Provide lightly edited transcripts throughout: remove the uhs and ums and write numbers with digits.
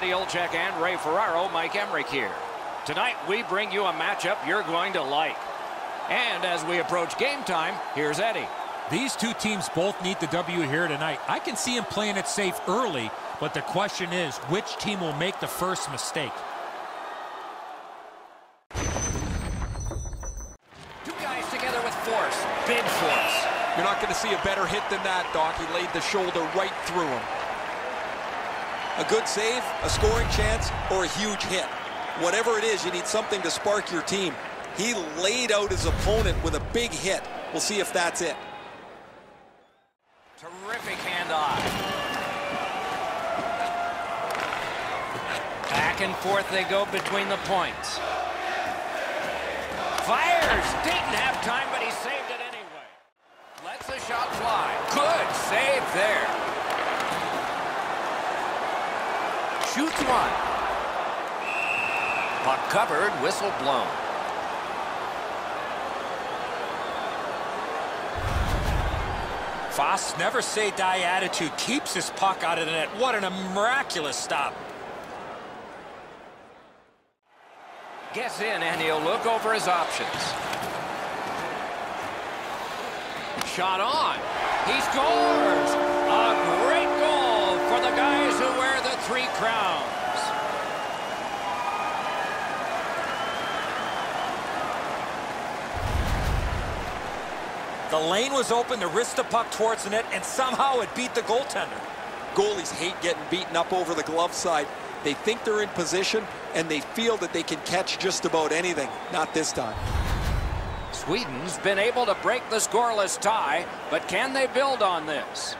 Eddie Olczyk and Ray Ferraro. Mike Emmerich here. Tonight we bring you a matchup you're going to like. And as we approach game time, here's Eddie. These two teams both need the W here tonight. I can see them playing it safe early, but the question is, which team will make the first mistake? Two guys together with force, big force. You're not going to see a better hit than that, Doc. He laid the shoulder right through him. A good save, a scoring chance, or a huge hit. Whatever it is, you need something to spark your team. He laid out his opponent with a big hit. We'll see if that's it. Terrific handoff. Back and forth they go between the points. Fires! Didn't have time, but he saved it anyway. Lets the shot fly. Good save there. Shoots one. Puck covered, whistle blown. Foss, never say die attitude, keeps his puck out of the net. What a miraculous stop. Gets in, and he'll look over his options. Shot on. He scores! A great goal for the guys who wear the three crowns. The lane was open to wrist the puck towards the net, and somehow it beat the goaltender. Goalies hate getting beaten up over the glove side. They think they're in position, and they feel that they can catch just about anything. Not this time. Sweden's been able to break the scoreless tie, but can they build on this?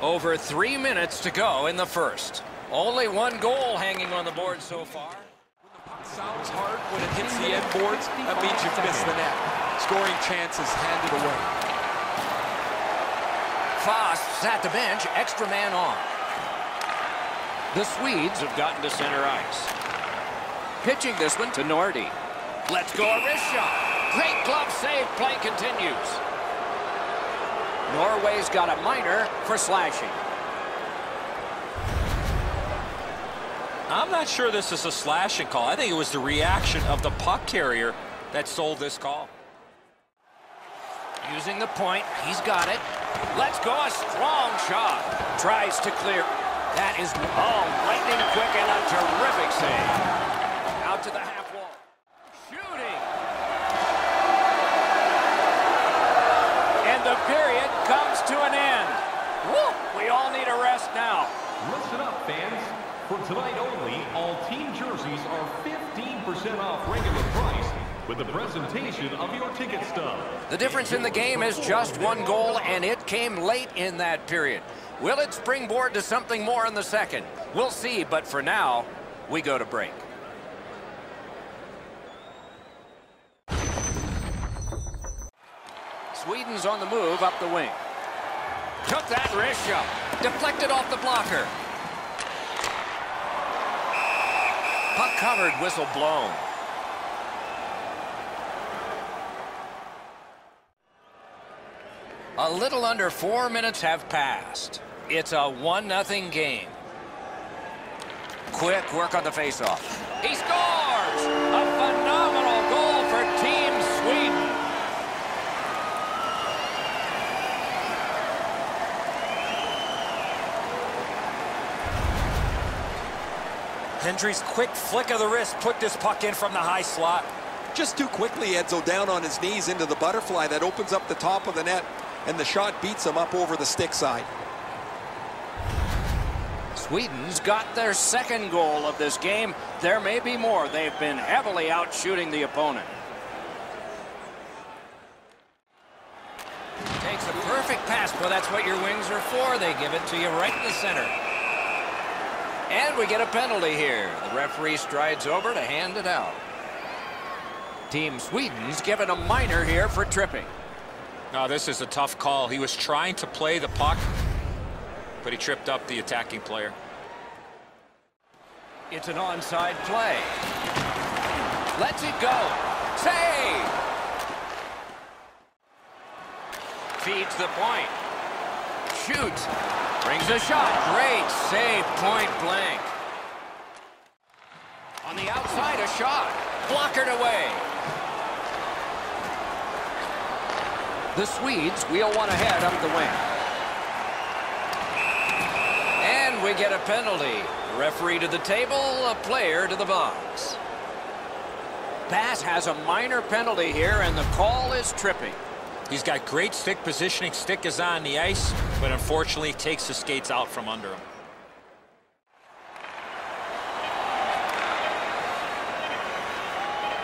Over 3 minutes to go in the first. Only one goal hanging on the board so far. When the puck sounds hard, when it hits the end boards, that means you've missed the net. Scoring chance is handed away. Foss sat the bench, extra man on. The Swedes have gotten to center ice. Pitching this one to Nordy. Let's go, a wrist shot. Great glove save, play continues. Norway's got a minor for slashing. I'm not sure this is a slashing call. I think it was the reaction of the puck carrier that sold this call. Using the point, he's got it. Let's go, a strong shot. Tries to clear. That is lightning quick and a terrific save. Out to the half wall. Shooting. And the period comes to an end. Woo! We all need a rest now. Listen up, fans. For tonight only, all team jerseys are 15% off regular price with the presentation of your ticket stub. The difference in the game is just one goal, and it came late in that period. Will it springboard to something more in the second? We'll see, but for now, we go to break. Sweden's on the move up the wing. Took that wrist shot. Deflected off the blocker. Puck covered, whistle blown. A little under 4 minutes have passed. It's a 1-0 game. Quick work on the faceoff. He scores! A phenomenal goal for Team Sweden. Hendry's quick flick of the wrist put this puck in from the high slot. Just too quickly, Edzo down on his knees into the butterfly. That opens up the top of the net. And the shot beats him up over the stick side. Sweden's got their second goal of this game. There may be more. They've been heavily out shooting the opponent. Takes a perfect pass. Well, that's what your wings are for. They give it to you right in the center. And we get a penalty here. The referee strides over to hand it out. Team Sweden's given a minor here for tripping. No, this is a tough call. He was trying to play the puck, but he tripped up the attacking player. It's an onside play. Lets it go. Save! Feeds the point. Shoots. Brings a shot. Great save, point blank. On the outside, a shot. Blockered away. The Swedes wheel one ahead up the wing. And we get a penalty. Referee to the table, a player to the box. Bass has a minor penalty here, and the call is tripping. He's got great stick positioning. Stick is on the ice, but unfortunately takes the skates out from under him.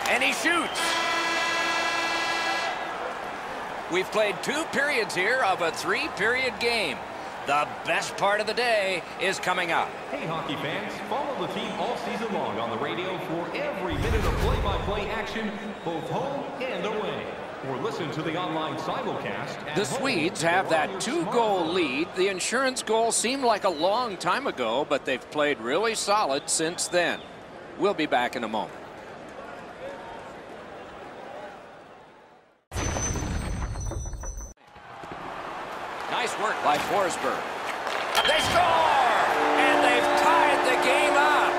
And he shoots. We've played two periods here of a three-period game. The best part of the day is coming up. Hey, hockey fans, follow the team all season long on the radio for every minute of play-by-play action, both home and away. Or listen to the online simulcast. The Swedes have that two-goal lead. The insurance goal seemed like a long time ago, but they've played really solid since then. We'll be back in a moment. Nice work by Forsberg. They score! And they've tied the game up.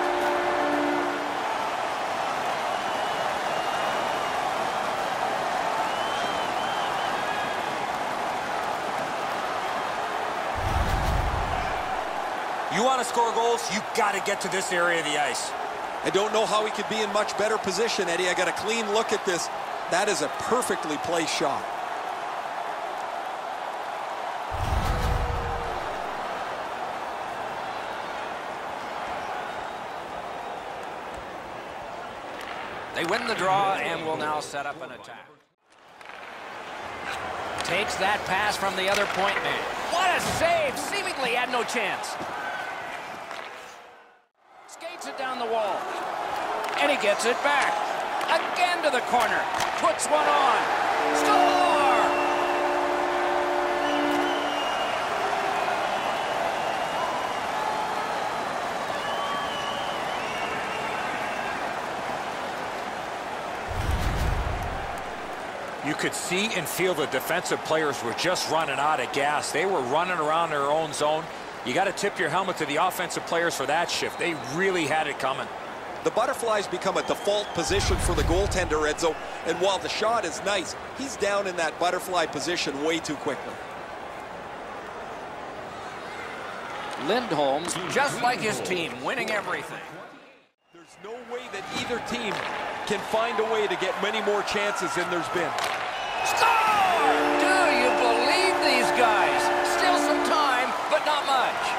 You want to score goals, you got to get to this area of the ice. I don't know how he could be in much better position, Eddie. I got a clean look at this. That is a perfectly placed shot. They win the draw and will now set up an attack. Takes that pass from the other point man. What a save! Seemingly had no chance. Skates it down the wall. And he gets it back. Again to the corner. Puts one on. Score! You could see and feel the defensive players were just running out of gas. They were running around their own zone. You got to tip your helmet to the offensive players for that shift. They really had it coming. The butterflies become a default position for the goaltender, Edzo. And while the shot is nice, he's down in that butterfly position way too quickly. Lindholm's just like his team, winning everything. There's no way that either team can find a way to get many more chances than there's been. Score! Do you believe these guys? Still some time, but not much.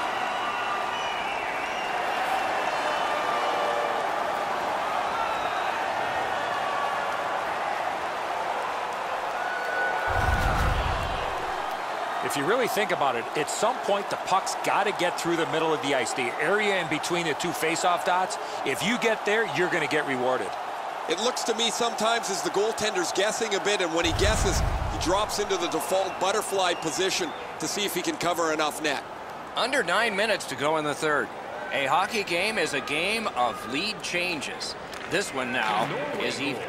If you really think about it, at some point the puck's got to get through the middle of the ice, the area in between the two face-off dots. If you get there, you're going to get rewarded. It looks to me sometimes as the goaltender's guessing a bit, and when he guesses, he drops into the default butterfly position to see if he can cover enough net. Under 9 minutes to go in the third. A hockey game is a game of lead changes. This one now is even.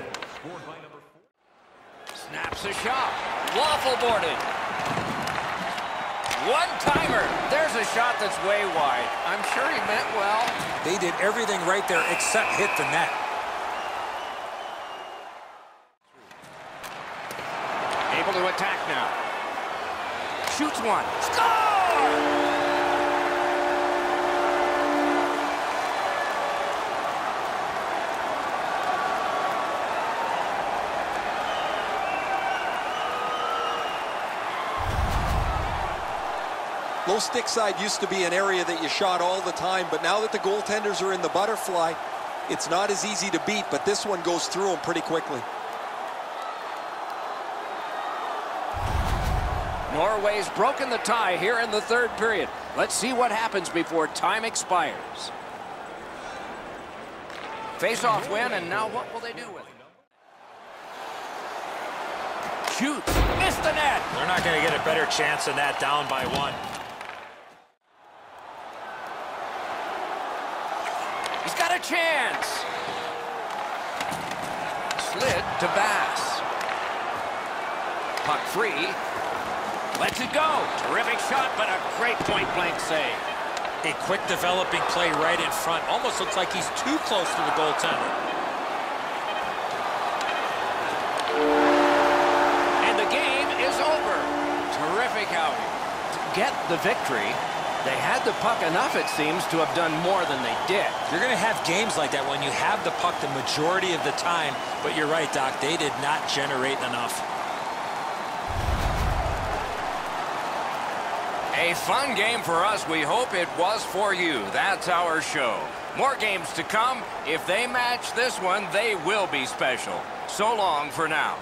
Snaps a shot. Waffle boarded. One-timer. There's a shot that's way wide. I'm sure he meant well. They did everything right there except hit the net. To attack now. Shoots one. Score! Low stick side used to be an area that you shot all the time, but now that the goaltenders are in the butterfly, it's not as easy to beat, but this one goes through them pretty quickly. Norway's broken the tie here in the third period. Let's see what happens before time expires. Face-off win, and now what will they do with it? Shoots. Missed the net. They're not going to get a better chance than that, down by one. He's got a chance. Slid to Bass. Puck free. Lets it go. Terrific shot, but a great point-blank save. a quick developing play right in front. Almost looks like he's too close to the goaltender. And the game is over. Terrific outing. To get the victory, they had the puck enough, it seems, to have done more than they did. You're going to have games like that when you have the puck the majority of the time. But you're right, Doc, they did not generate enough. A fun game for us. We hope it was for you. That's our show. More games to come. If they match this one, they will be special. So long for now.